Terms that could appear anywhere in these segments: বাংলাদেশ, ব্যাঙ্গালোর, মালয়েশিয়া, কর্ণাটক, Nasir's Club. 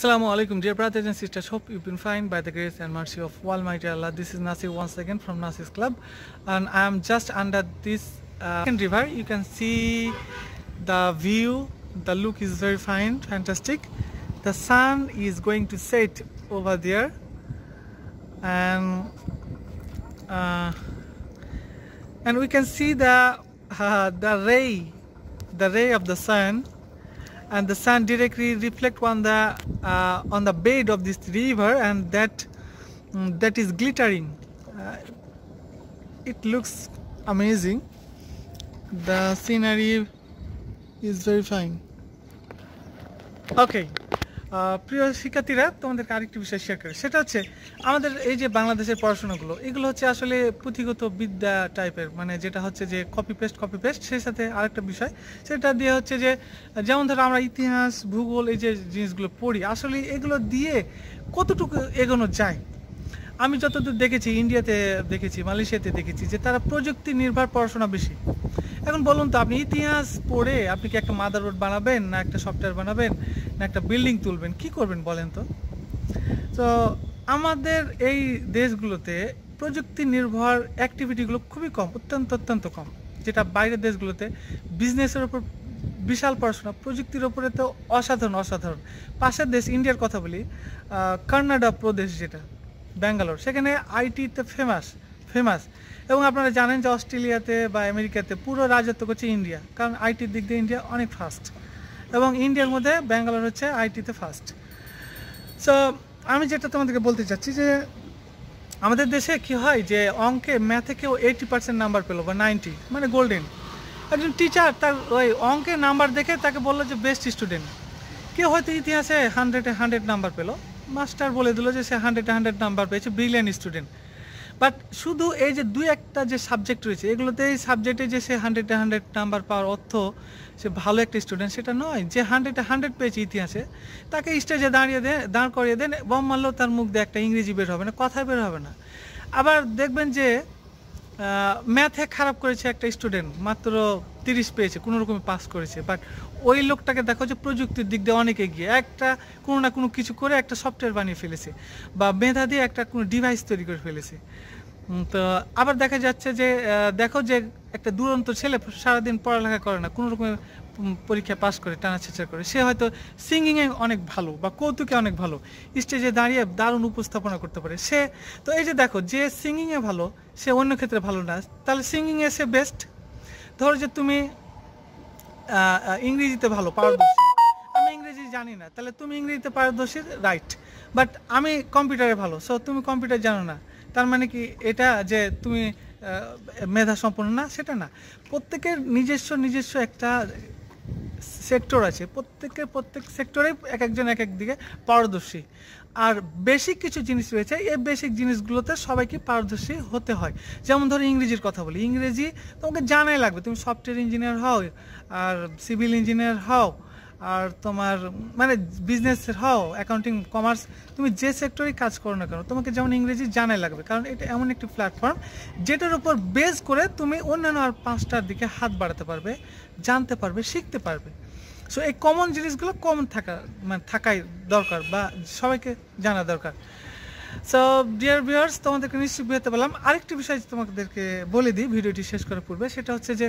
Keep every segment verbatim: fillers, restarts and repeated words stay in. Assalamu alaikum, dear brothers and sisters. Hope you've been fine by the grace and mercy of Almighty Allah. This is Nasir once again from Nasir's Club, and I am just under this uh, river. You can see the view. The look is very fine, fantastic. The sun is going to set over there, and uh, and we can see the uh, the ray, the ray of the sun. And the sun directly reflect on the uh, on the bed of this river, and that um, that is glittering. Uh, it looks amazing. The scenery is very fine. Okay. প্রিয় শিক্ষার্থীরা, তোমাদেরকে আরেকটি বিষয় share করি, সেটা হচ্ছে আমাদের এই যে বাংলাদেশের পড়াশোনাগুলো, এগুলো হচ্ছে আসলে পুঁথিগত বিদ্যা টাইপের, মানে যেটা হচ্ছে যে কপি পেস্ট কপি পেস্ট সেই সাথে আরেকটা বিষয় সেটা দিয়ে হচ্ছে যে, যেমন ধরো আমরা ইতিহাস ভূগোল এই যে জিনিসগুলো পড়ি, আসলে এগুলো দিয়ে কতটুকু এগোনো যায়। আমি যতদূর দেখেছি, ইন্ডিয়াতে দেখেছি, মালয়েশিয়াতে দেখেছি যে তারা প্রযুক্তি নির্ভর পড়াশোনা বেশি। এখন বলুন তো, আপনি ইতিহাস পড়ে আপনি কি একটা মাদারবোর্ড বানাবেন, না একটা সফটওয়্যার বানাবেন, না একটা বিল্ডিং তুলবেন, কি করবেন বলেন তো? তো আমাদের এই দেশগুলোতে প্রযুক্তি নির্ভর অ্যাক্টিভিটিগুলো খুবই কম, অত্যন্ত অত্যন্ত কম। যেটা বাইরের দেশগুলোতে বিজনেসের ওপর বিশাল পড়াশোনা, প্রযুক্তির ওপরে তো অসাধারণ অসাধারণ। পাশের দেশ ইন্ডিয়ার কথা বলি, কর্ণাটক প্রদেশ যেটা ব্যাঙ্গালোর, সেখানে আইটিতে ফেমাস ফেমাস এবং আপনারা জানেন যে অস্ট্রেলিয়াতে বা আমেরিকাতে পুরো রাজত্ব করছে ইন্ডিয়া, কারণ আইটির দিক দিয়ে ইন্ডিয়া অনেক ফাস্ট, এবং ইন্ডিয়ার মধ্যে ব্যাঙ্গালোর হচ্ছে আইটিতে ফাস্ট। সো আমি যেটা তোমাদেরকে বলতে চাচ্ছি যে আমাদের দেশে কি হয় যে অঙ্কে ম্যাথে কেউ এইটি পার্সেন্ট নাম্বার পেলো বা নাইনটি, মানে গোল্ডেন। একজন টিচার তার ওই অঙ্কের নাম্বার দেখে তাকে বললো যে বেস্ট স্টুডেন্ট। কেউ হয়তো ইতিহাসে হান্ড্রেডে হান্ড্রেড নাম্বার পেলো, মাস্টার বলে দিল যে সে হান্ড্রেডে হান্ড্রেড নাম্বার পেয়েছে, ব্রিলিয়ান্ট স্টুডেন্ট। বাট শুধু এই যে দুই একটা যে সাবজেক্ট রয়েছে, এগুলোতে এই সাবজেক্টে যে সে হান্ড্রেডে হান্ড্রেড নাম্বার পাওয়ার অর্থ সে ভালো একটা স্টুডেন্ট সেটা নয়। যে হান্ড্রেডে হান্ড্রেড পেয়েছে ইতিহাসে, তাকে স্টেজে দাঁড়িয়ে দেন, দাঁড় করিয়ে দেন, বম মারলেও তার মুখ দিয়ে একটা ইংরেজি বের হবে না, কথা বের হবে না। আবার দেখবেন যে ম্যাথে খারাপ করেছে একটা স্টুডেন্ট, মাত্র তিরিশ পেয়েছে, কোনো রকমে পাস করেছে, বাট ওই লোকটাকে দেখো যে প্রযুক্তির দিক দিয়ে অনেক এগিয়ে, একটা কোনো না কোনো কিছু করে একটা সফটওয়্যার বানিয়ে ফেলেছে বা মেধা দিয়ে একটা কোনো ডিভাইস তৈরি করে ফেলেছে। তো আবার দেখা যাচ্ছে যে দেখো যে একটা দুরন্ত ছেলে সারাদিন পড়ালেখা করে না, কোনো রকমের পরীক্ষা পাস করে টানা ছেঁচড়া করে, সে হয়তো সিঙ্গিংয়ে অনেক ভালো বা কৌতুকে অনেক ভালো, স্টেজে দাঁড়িয়ে দারুণ উপস্থাপনা করতে পারে সে। তো এই যে দেখো যে সিঙ্গিংয়ে ভালো সে অন্য ক্ষেত্রে ভালো না, তাহলে সিঙ্গিংয়ে সে বেস্ট। ধরো যে তুমি ইংরেজিতে ভালো পারদর্শী, আমি ইংরেজি জানি না, তাহলে তুমি ইংরেজিতে পারদর্শী রাইট, বাট আমি কম্পিউটারে ভালো, সো তুমি কম্পিউটার জানো না, তার মানে কি এটা যে তুমি মেধা সম্পন্ন না, সেটা না। প্রত্যেকের নিজস্ব নিজস্ব একটা সেক্টর আছে, প্রত্যেকের প্রত্যেক সেক্টরে এক একজন এক এক দিকে পারদর্শী, আর বেসিক কিছু জিনিস রয়েছে, এই বেসিক জিনিসগুলোতে সবাইকে পারদর্শী হতে হয়। যেমন ধরো ইংরেজির কথা বলি, ইংরেজি তোমাকে জানাই লাগবে, তুমি সফটওয়্যার ইঞ্জিনিয়ার হও আর সিভিল ইঞ্জিনিয়ার হও আর তোমার মানে বিজনেসের হও, অ্যাকাউন্টিং, কমার্স, তুমি যে সেক্টরেই কাজ করো না কেন তোমাকে যেমন ইংরেজি জানাই লাগবে, কারণ এটা এমন একটি প্ল্যাটফর্ম যেটার উপর বেস করে তুমি অন্যান্য আর পাঁচটার দিকে হাত বাড়াতে পারবে, জানতে পারবে, শিখতে পারবে। সো এই কমন জিনিসগুলো কমন থাকা মানে থাকাই দরকার বা সবাইকে জানা দরকার। সো ডিয়ার ভিউয়ার্স, তোমাদেরকে নিশ্চয়ই বুঝতে পারলাম। আরেকটি বিষয় তোমাদেরকে বলে দিই ভিডিওটি শেষ করার পূর্বে, সেটা হচ্ছে যে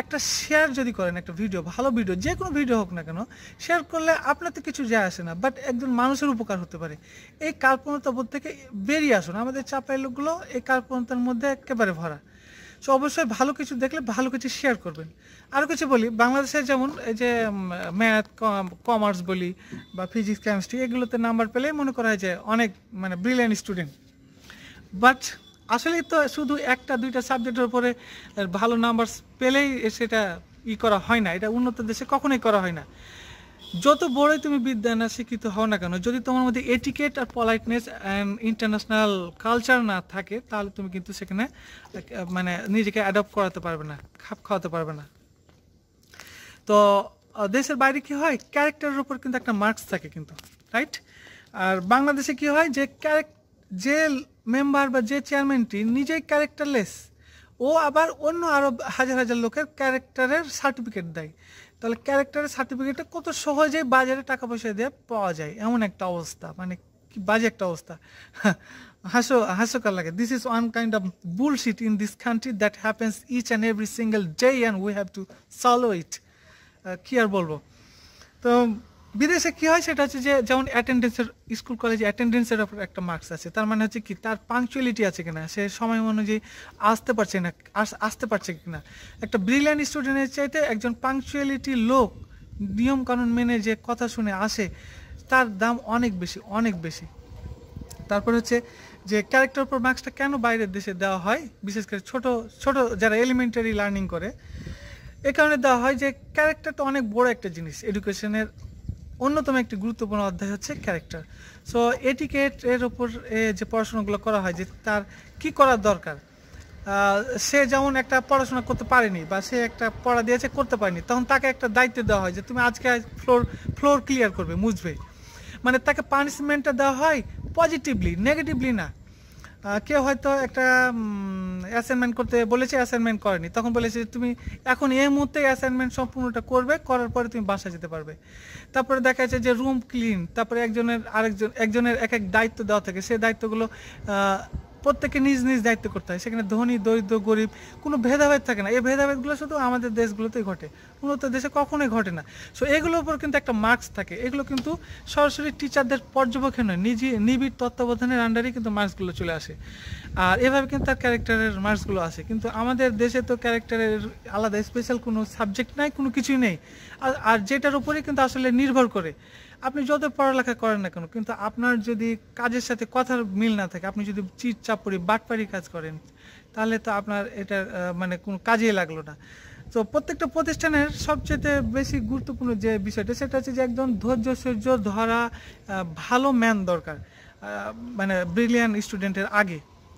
একটা শেয়ার যদি করেন, একটা ভিডিও, ভালো ভিডিও, যে কোনো ভিডিও হোক না কেন, শেয়ার করলে আপনার তো কিছু যায় আসে না, বাট একজন মানুষের উপকার হতে পারে। এই কার্পণ্যতা বোধ থেকে বেরিয়ে আসুন। আমাদের চাপাই লোকগুলো এই কার্পণ্যতার মধ্যে একেবারে ভরা। সো অবশ্যই ভালো কিছু দেখলে ভালো কিছু শেয়ার করবেন। আরও কিছু বলি, বাংলাদেশে যেমন এই যে ম্যাথ, কমার্স বলি বা ফিজিক্স, কেমিস্ট্রি, এগুলোতে নাম্বার পেলেই মনে করা হয় যে অনেক মানে ব্রিলিয়ান্ট স্টুডেন্ট, বাট আসলে তো শুধু একটা দুইটা সাবজেক্টের উপরে ভালো নাম্বার পেলেই সেটা ই করা হয় না, এটা উন্নত দেশে কখনোই করা হয় না। যত বড়ই তুমি বিদ্যা না শিক্ষিত হও না কেন, যদি তোমার মধ্যে এটিকেট আর পলাইটনেস অ্যান্ড ইন্টারন্যাশনাল কালচার না থাকে, তাহলে তুমি কিন্তু সেখানে মানে নিজেকে অ্যাডপ্ট করাতে পারবে না, খাপ খাওয়াতে পারবে না। তো দেশের বাইরে কি হয়, ক্যারেক্টারের উপর কিন্তু একটা মার্কস থাকে কিন্তু, রাইট? আর বাংলাদেশে কি হয়, যে ক্যারেক্ট যে মেম্বার বা যে চেয়ারম্যানটি নিজেই ক্যারেক্টারলেস, ও আবার অন্য আরো হাজার হাজার লোকের ক্যারেক্টারের সার্টিফিকেট দেয়। তাহলে ক্যারেক্টারের সার্টিফিকেটটা কত সহজেই বাজারে টাকা পয়সা দিয়ে পাওয়া যায়, এমন একটা অবস্থা, মানে কি বাজে একটা অবস্থা, হাসো হাস্যকর লাগে। This is one kind of bullshit in this country that happens each and every single day and we have to solve it. কি আর বলবো। তো বিদেশে কি হয় সেটা হচ্ছে যে, যেমন অ্যাটেন্ডেন্সের, স্কুল কলেজে অ্যাটেন্ডেন্সের ওপর একটা মার্কস আছে, তার মানে হচ্ছে কি তার পাংচুয়ালিটি আছে কিনা, সে সময় অনুযায়ী আসতে পারছে না আসতে পারছে কিনা। একটা ব্রিলিয়ান্ট স্টুডেন্টের চাইতে একজন পাংচুয়ালিটি লোক নিয়মকানুন মেনে যে কথা শুনে আসে, তার দাম অনেক বেশি, অনেক বেশি। তারপর হচ্ছে যে ক্যারেক্টার ওপর মার্কসটা কেন বাইরের দেশে দেওয়া হয়, বিশেষ করে ছোটো ছোটো যারা এলিমেন্টারি লার্নিং করে, এ কারণে দেওয়া হয় যে ক্যারেক্টারটা অনেক বড় একটা জিনিস। এডুকেশনের অন্যতম একটি গুরুত্বপূর্ণ অধ্যায় হচ্ছে ক্যারেক্টার। সো এটিকেট এর ওপর যে পড়াশোনাগুলো করা হয়, যে তার কি করার দরকার, সে যেমন একটা পড়াশোনা করতে পারেনি বা সে একটা পড়া দিয়েছে করতে পারেনি, তখন তাকে একটা দায়িত্ব দেওয়া হয় যে তুমি আজকে ফ্লোর ফ্লোর ক্লিয়ার করবে, মুছবে, মানে তাকে পানিশমেন্টটা দেওয়া হয় পজিটিভলি, নেগেটিভলি না। কেউ হয়তো একটা অ্যাসাইনমেন্ট করতে বলেছে, অ্যাসাইনমেন্ট করেনি, তখন বলেছে তুমি এখন এই মুহূর্তে অ্যাসাইনমেন্ট সম্পূর্ণটা করবে, করার পরে তুমি বাসা যেতে পারবে। তারপরে দেখা যাচ্ছে যে রুম ক্লিন, তারপরে একজনের আরেকজন একজনের এক এক দায়িত্ব দেওয়া থাকে, সেই দায়িত্বগুলো প্রত্যেকে নিজ নিজ দায়িত্ব করতে হয়। সেখানে ধনী দরিদ্র গরিব কোনো ভেদাভেদ থাকে না। এই ভেদাভেদগুলো শুধু আমাদের দেশগুলোতেই ঘটে, উন্নত দেশে কখনোই ঘটে না। সো এগুলোর উপর কিন্তু একটা মার্কস থাকে, এগুলো কিন্তু সরাসরি টিচারদের পর্যবেক্ষণ নয়, নিজে নিবিড় তত্ত্বাবধানের আন্ডারেই কিন্তু মার্কসগুলো চলে আসে, আর এভাবে কিন্তু তার ক্যারেক্টারের মার্কসগুলো আসে। কিন্তু আমাদের দেশে তো ক্যারেক্টারের আলাদা স্পেশাল কোনো সাবজেক্ট নাই, কোনো কিছুই নেই, আর আর যেটার উপরেই কিন্তু আসলে নির্ভর করে। আপনি যত পড়ালেখা করেন না কেন, কিন্তু আপনার যদি কাজের সাথে কথার মিল না থাকে, আপনি যদি চিট চাপড়ি বাটপাড়ি কাজ করেন, তাহলে তো আপনার এটা মানে কোনো কাজেই লাগলো না। তো প্রত্যেকটা প্রতিষ্ঠানের সবচেয়ে বেশি গুরুত্বপূর্ণ যে বিষয়টা, সেটা হচ্ছে যে একজন ধৈর্য সহ্য ধরা ভালো ম্যান দরকার, মানে ব্রিলিয়ান্ট স্টুডেন্টের আগে।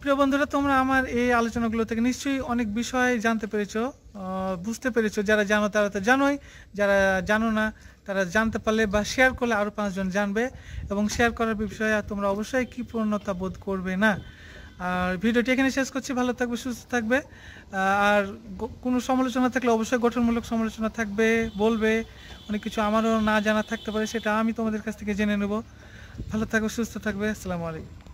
প্রিয় বন্ধুরা, তোমরা আমার এই আলোচনাগুলো থেকে নিশ্চয়ই অনেক বিষয় জানতে পেরেছো, বুঝতে পেরেছো। যারা জানো তারা তো জানোই, যারা জানো না তারা জানতে পারলে বা শেয়ার করলে আরও পাঁচজন জানবে। এবং শেয়ার করার বিষয়ে তোমরা অবশ্যই কৃপণতা বোধ করবে না। আর ভিডিওটি এখানে শেষ করছি। ভালো থাকবে, সুস্থ থাকবে। আর কোনো সমালোচনা থাকলে অবশ্যই গঠনমূলক সমালোচনা থাকবে, বলবে। অনেক কিছু আমারও না জানা থাকতে পারে, সেটা আমি তোমাদের কাছ থেকে জেনে নেব। ভালো থাকবে, সুস্থ থাকবে। আসসালামু আলাইকুম।